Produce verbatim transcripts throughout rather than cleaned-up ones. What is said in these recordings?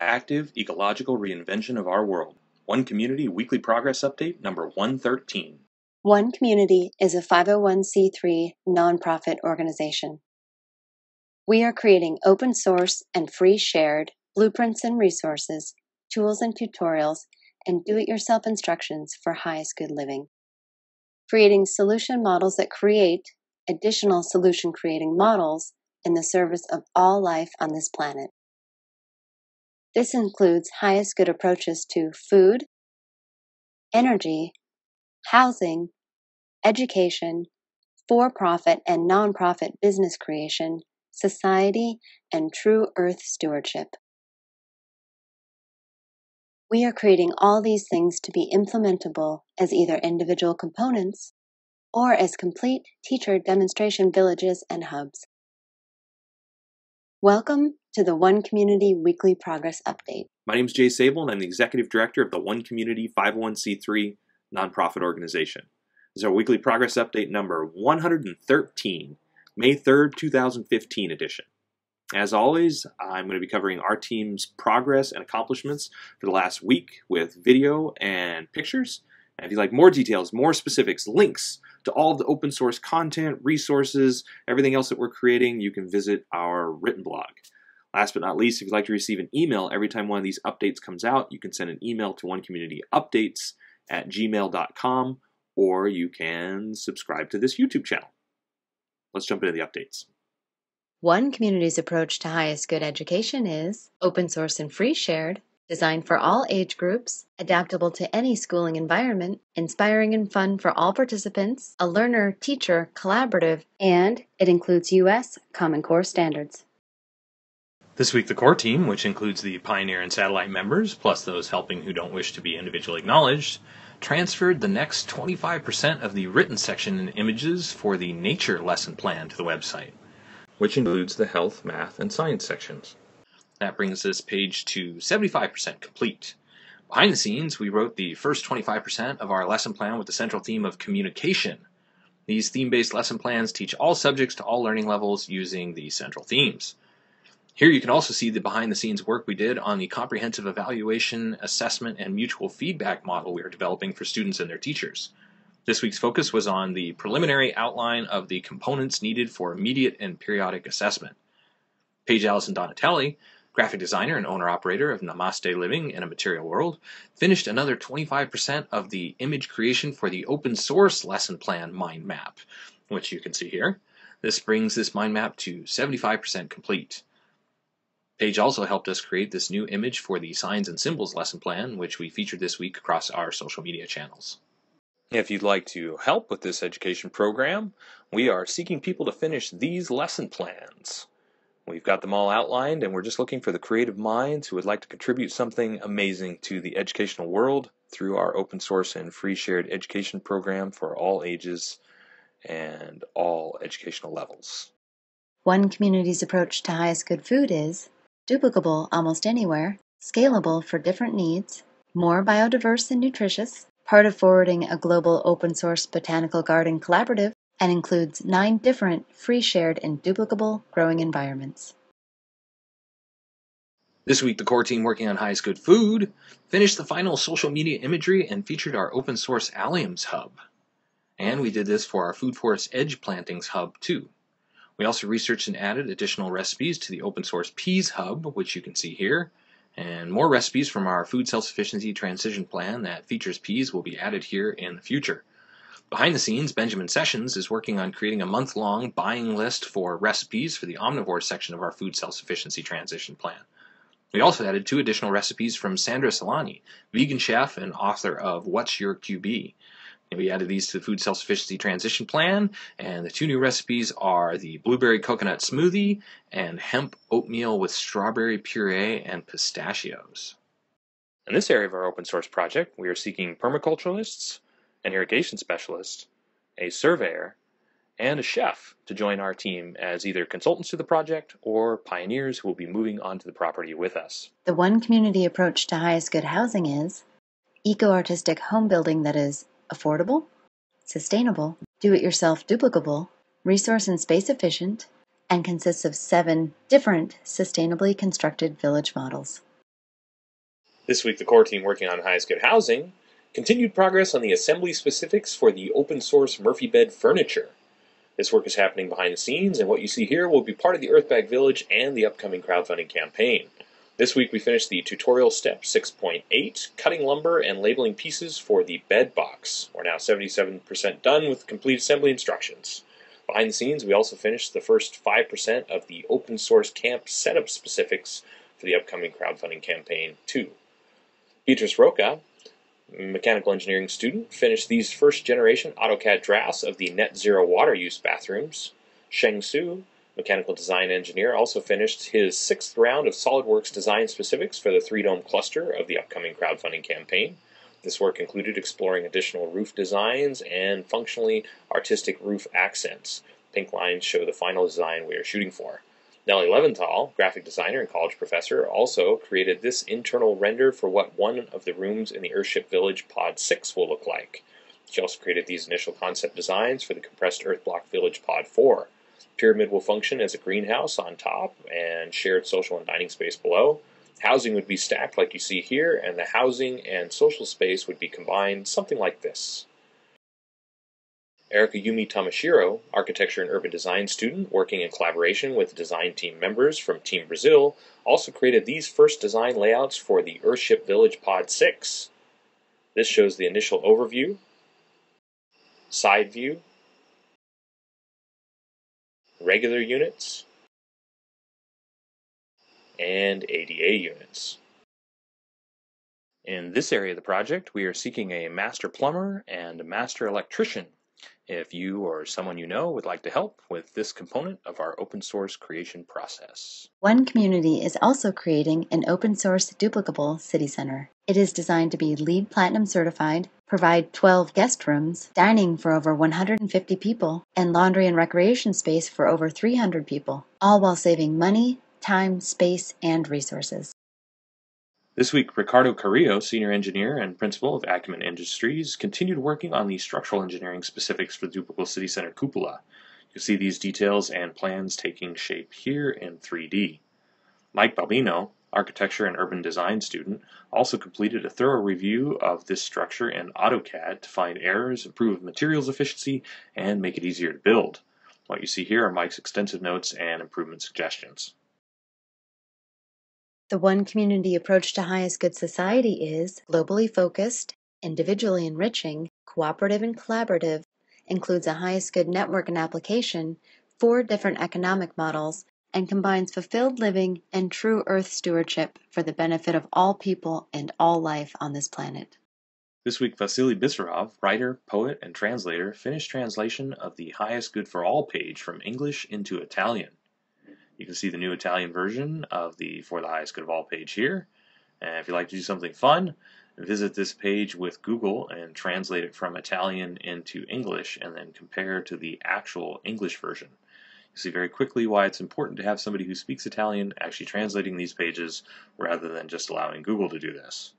Active Ecological Reinvention of Our World. One Community Weekly Progress Update number one thirteen. One Community is a five oh one c three nonprofit organization. We are creating open source and free shared blueprints and resources, tools and tutorials, and do-it-yourself instructions for highest good living. Creating solution models that create additional solution-creating models in the service of all life on this planet. This includes highest good approaches to food, energy, housing, education, for-profit and nonprofit business creation, society, and true earth stewardship. We are creating all these things to be implementable as either individual components or as complete teacher demonstration villages and hubs. Welcome to the One Community Weekly Progress Update. My name is Jay Sable, and I'm the Executive Director of the One Community five oh one c three nonprofit organization. This is our Weekly Progress Update number one hundred thirteen, May third, two thousand fifteen edition. As always, I'm going to be covering our team's progress and accomplishments for the last week with video and pictures. And if you'd like more details, more specifics, links to all of the open source content, resources, everything else that we're creating, you can visit our written blog. Last but not least, if you'd like to receive an email every time one of these updates comes out, you can send an email to one community updates at gmail dot com, or you can subscribe to this YouTube channel. Let's jump into the updates. One Community's approach to highest good education is open source and free shared, designed for all age groups, adaptable to any schooling environment, inspiring and fun for all participants, a learner-teacher collaborative, and it includes U S Common Core standards. This week, the core team, which includes the Pioneer and Satellite members, plus those helping who don't wish to be individually acknowledged, transferred the next twenty-five percent of the written section and images for the nature lesson plan to the website, which includes the health, math, and science sections. That brings this page to seventy-five percent complete. Behind the scenes, we wrote the first twenty-five percent of our lesson plan with the central theme of communication. These theme-based lesson plans teach all subjects to all learning levels using the central themes. Here you can also see the behind-the-scenes work we did on the comprehensive evaluation, assessment, and mutual feedback model we are developing for students and their teachers. This week's focus was on the preliminary outline of the components needed for immediate and periodic assessment. Paige Allison Donatelli, graphic designer and owner-operator of Namaste Living in a Material World, finished another twenty-five percent of the image creation for the open-source lesson plan mind map, which you can see here. This brings this mind map to seventy-five percent complete. Paige also helped us create this new image for the Signs and Symbols lesson plan, which we featured this week across our social media channels. If you'd like to help with this education program, we are seeking people to finish these lesson plans. We've got them all outlined, and we're just looking for the creative minds who would like to contribute something amazing to the educational world through our open source and free shared education program for all ages and all educational levels. One Community's approach to highest good food is duplicable almost anywhere, scalable for different needs, more biodiverse and nutritious, part of forwarding a global open source botanical garden collaborative, and includes nine different free, shared, and duplicable growing environments. This week, the core team working on Highest Good Food finished the final social media imagery and featured our open source Alliums hub. And we did this for our Food Forest Edge Plantings hub too. We also researched and added additional recipes to the open source Peas hub, which you can see here, and more recipes from our food self-sufficiency transition plan that features peas will be added here in the future. Behind the scenes, Benjamin Sessions is working on creating a month-long buying list for recipes for the omnivore section of our food self-sufficiency transition plan. We also added two additional recipes from Sandra Salani, vegan chef and author of What's Your Q B? And we added these to the food self-sufficiency transition plan, and the two new recipes are the blueberry coconut smoothie and hemp oatmeal with strawberry puree and pistachios. In this area of our open source project, we are seeking permaculturalists, an irrigation specialist, a surveyor, and a chef to join our team as either consultants to the project or pioneers who will be moving onto the property with us. The One Community approach to highest good housing is eco-artistic home building that is affordable, sustainable, do-it-yourself duplicable, resource and space efficient, and consists of seven different sustainably constructed village models. This week, the core team working on Highest Good Housing continued progress on the assembly specifics for the open-source Murphy bed furniture. This work is happening behind the scenes, and what you see here will be part of the Earthbag Village and the upcoming crowdfunding campaign. This week, we finished the tutorial step six point eight, cutting lumber and labeling pieces for the bed box. We're now seventy-seven percent done with complete assembly instructions. Behind the scenes, we also finished the first five percent of the open-source camp setup specifics for the upcoming crowdfunding campaign, too. Beatrice Roca, mechanical engineering student, finished these first-generation AutoCAD drafts of the net-zero water use bathrooms. Sheng Su, mechanical design engineer, also finished his sixth round of SolidWorks design specifics for the three-dome cluster of the upcoming crowdfunding campaign. This work included exploring additional roof designs and functionally artistic roof accents. Pink lines show the final design we are shooting for. Nellie Leventhal, graphic designer and college professor, also created this internal render for what one of the rooms in the Earthship Village Pod six will look like. She also created these initial concept designs for the compressed Earthblock Village Pod four. Pyramid will function as a greenhouse on top and shared social and dining space below. Housing would be stacked like you see here, and the housing and social space would be combined something like this. Erika Yumi Tamashiro, architecture and urban design student working in collaboration with design team members from Team Brazil, also created these first design layouts for the Earthship Village Pod six. This shows the initial overview, side view, regular units, and A D A units. In this area of the project, we are seeking a master plumber and a master electrician. If you or someone you know would like to help with this component of our open source creation process. One Community is also creating an open source duplicable city center. It is designed to be LEED Platinum certified, provide twelve guest rooms, dining for over one hundred fifty people, and laundry and recreation space for over three hundred people, all while saving money, time, space, and resources. This week, Ricardo Carrillo, senior engineer and principal of Acumen Industries, continued working on the structural engineering specifics for the Duplicable City Center cupola. You'll see these details and plans taking shape here in three D. Mike Balbino, architecture and urban design student, also completed a thorough review of this structure in AutoCAD to find errors, improve materials efficiency, and make it easier to build. What you see here are Mike's extensive notes and improvement suggestions. The One Community approach to Highest Good Society is globally focused, individually enriching, cooperative and collaborative, includes a Highest Good network and application, four different economic models, and combines fulfilled living and true earth stewardship for the benefit of all people and all life on this planet. This week, Vasily Bissarov, writer, poet, and translator, finished translation of the Highest Good for All page from English into Italian. You can see the new Italian version of the For the Highest Good of All page here. And if you'd like to do something fun, visit this page with Google and translate it from Italian into English and then compare to the actual English version. You'll see very quickly why it's important to have somebody who speaks Italian actually translating these pages rather than just allowing Google to do this.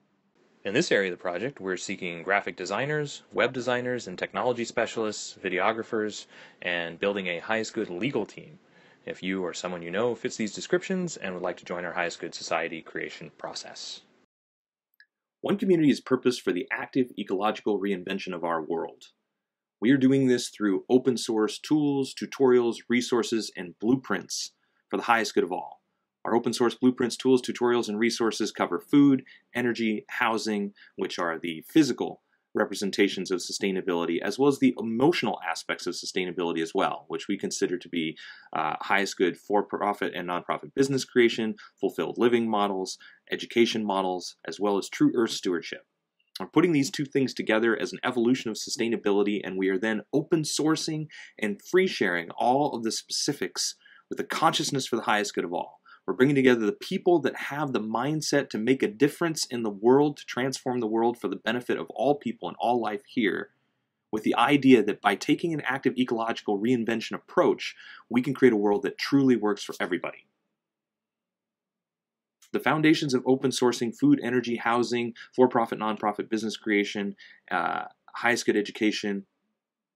In this area of the project, we're seeking graphic designers, web designers, and technology specialists, videographers, and building a Highest Good legal team. If you or someone you know fits these descriptions and would like to join our Highest Good Society creation process. One Community's purpose for the active ecological reinvention of our world. We are doing this through open source tools, tutorials, resources, and blueprints for the highest good of all. Our open source blueprints, tools, tutorials, and resources cover food, energy, housing, which are the physical representations of sustainability, as well as the emotional aspects of sustainability as well, which we consider to be uh, highest good for-profit and nonprofit business creation, fulfilled living models, education models, as well as true earth stewardship. We're putting these two things together as an evolution of sustainability, and we are then open sourcing and free sharing all of the specifics with a consciousness for the highest good of all. We're bringing together the people that have the mindset to make a difference in the world, to transform the world for the benefit of all people and all life here, with the idea that by taking an active ecological reinvention approach, we can create a world that truly works for everybody. The foundations of open sourcing, food, energy, housing, for-profit, nonprofit business creation, uh, highest good education,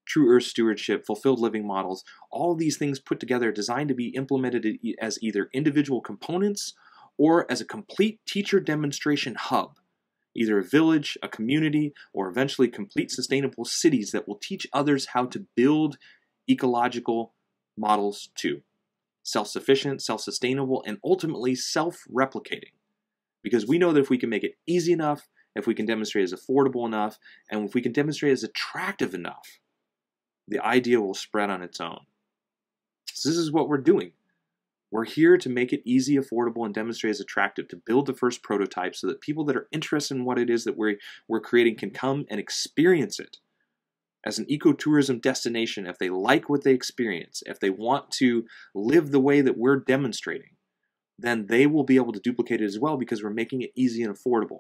true earth stewardship, fulfilled living models, all these things put together are designed to be implemented as either individual components or as a complete teacher demonstration hub either a village, a community, or eventually complete sustainable cities that will teach others how to build ecological models too. Self-sufficient, self-sustainable, and ultimately self-replicating. Because we know that if we can make it easy enough, if we can demonstrate it's affordable enough, and if we can demonstrate it's attractive enough, the idea will spread on its own. So this is what we're doing. We're here to make it easy, affordable, and demonstrate as attractive, to build the first prototype so that people that are interested in what it is that we're, we're creating can come and experience it as an ecotourism destination if they like what they experience, if they want to live the way that we're demonstrating, then they will be able to duplicate it as well because we're making it easy and affordable.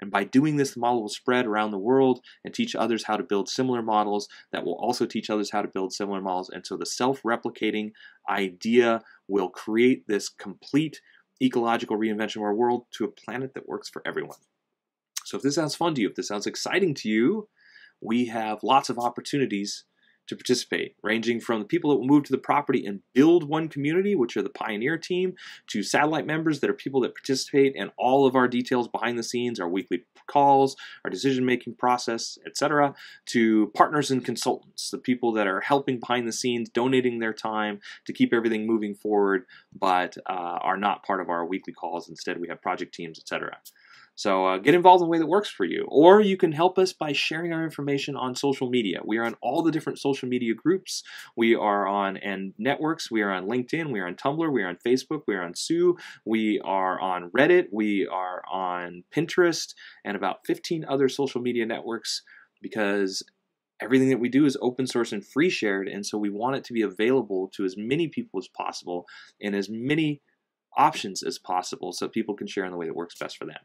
And by doing this, the model will spread around the world and teach others how to build similar models that will also teach others how to build similar models. And so the self-replicating idea will create this complete ecological reinvention of our world to a planet that works for everyone. So if this sounds fun to you, if this sounds exciting to you, we have lots of opportunities to participate, ranging from the people that will move to the property and build one community, which are the pioneer team, to satellite members that are people that participate in all of our details behind the scenes, our weekly calls, our decision-making process, et cetera, to partners and consultants, the people that are helping behind the scenes, donating their time to keep everything moving forward, but uh, are not part of our weekly calls. Instead, we have project teams, et cetera. So uh, get involved in a way that works for you. Or you can help us by sharing our information on social media. We are on all the different social media groups. We are on and networks. We are on LinkedIn. We are on Tumblr. We are on Facebook. We are on Sue. We are on Reddit. We are on Pinterest and about fifteen other social media networks, because everything that we do is open source and free shared. And so we want it to be available to as many people as possible and as many options as possible so people can share in the way that works best for them.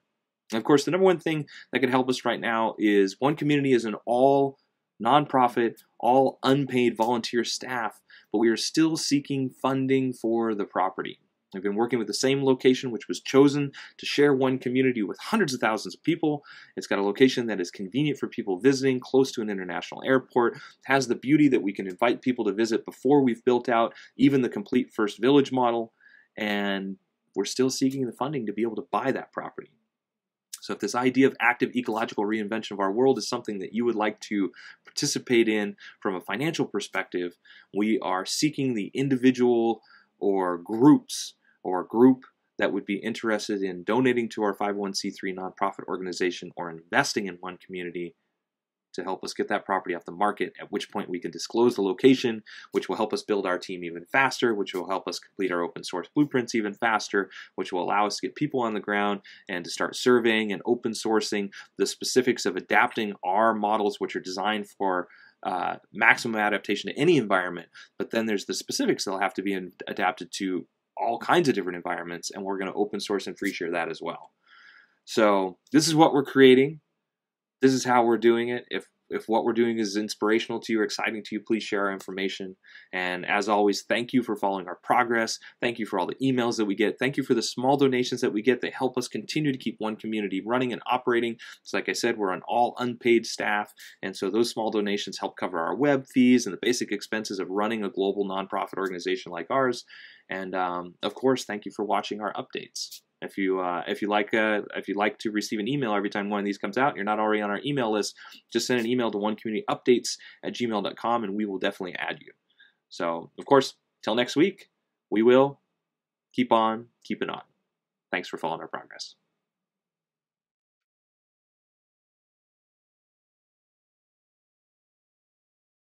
And of course, the number one thing that can help us right now is One Community is an all nonprofit, all unpaid volunteer staff, but we are still seeking funding for the property. We've been working with the same location, which was chosen to share One Community with hundreds of thousands of people. It's got a location that is convenient for people visiting, close to an international airport. It has the beauty that we can invite people to visit before we've built out even the complete first village model. And we're still seeking the funding to be able to buy that property. So if this idea of active ecological reinvention of our world is something that you would like to participate in from a financial perspective, we are seeking the individual or groups or group that would be interested in donating to our five oh one c three nonprofit organization or investing in One Community to help us get that property off the market, at which point we can disclose the location, which will help us build our team even faster, which will help us complete our open source blueprints even faster, which will allow us to get people on the ground and to start surveying and open sourcing the specifics of adapting our models, which are designed for uh, maximum adaptation to any environment. But then there's the specifics that will have to be in, adapted to all kinds of different environments, and we're going to open source and free share that as well. So this is what we're creating. This is how we're doing it. If if what we're doing is inspirational to you or exciting to you, please share our information. And as always, thank you for following our progress. Thank you for all the emails that we get. Thank you for the small donations that we get. They help us continue to keep One Community running and operating. So like I said, we're on all unpaid staff. And so those small donations help cover our web fees and the basic expenses of running a global nonprofit organization like ours. And um, of course, thank you for watching our updates. If you uh, if you like uh, if you like to receive an email every time one of these comes out, you're not already on our email list, just send an email to one community updates at gmail dot com and we will definitely add you. So of course, till next week, we will keep on keeping on. Thanks for following our progress.